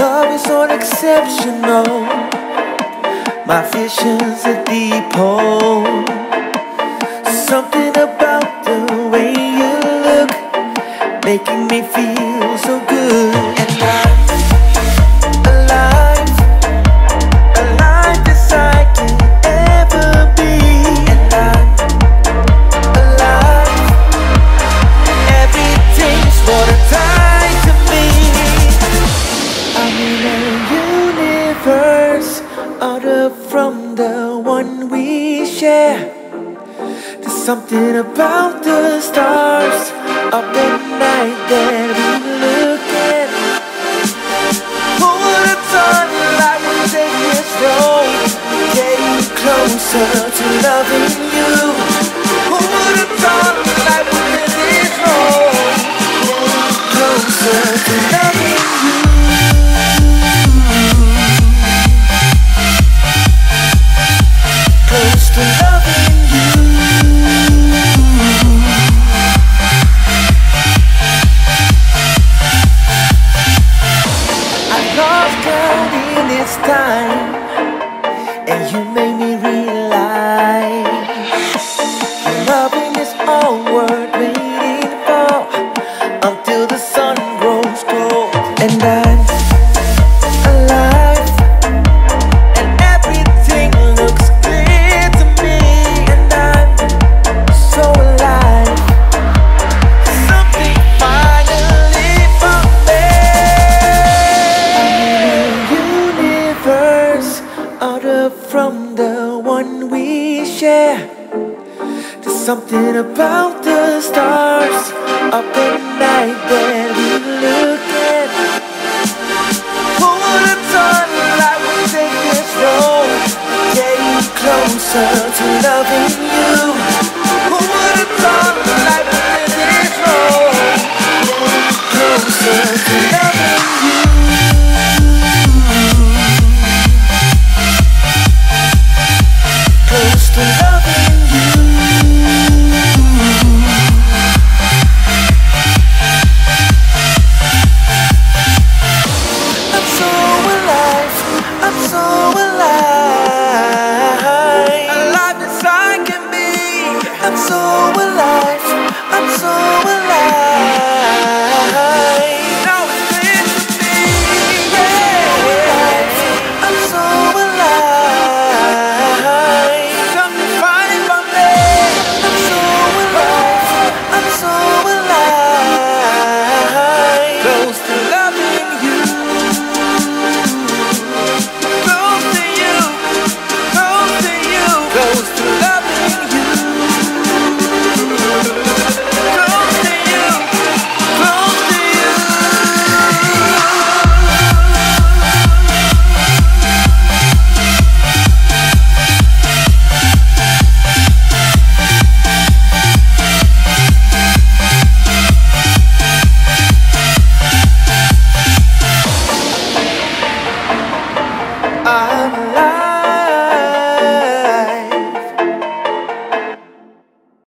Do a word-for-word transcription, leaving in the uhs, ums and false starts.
love is unexceptional. My vision's a deep hole. Something about the way you look, making me feel so good. And I'm alive, alive as I can ever be. And I'm alive, and everything's watertight to me. I'm in a universe other from the one we share. Something about the stars of the night that we look at. Pull the turning light and take this road, getting closer to loving you. Pull the turning light and take this road, getting closer to loving you. Close to loving you. Time, and you made me realize loving is all worth waiting for until the sun grows cold. And I'm alive, and everything looks clear to me. And I'm so alive, something finally for me. I'm in a universe other from the one we share. There's something about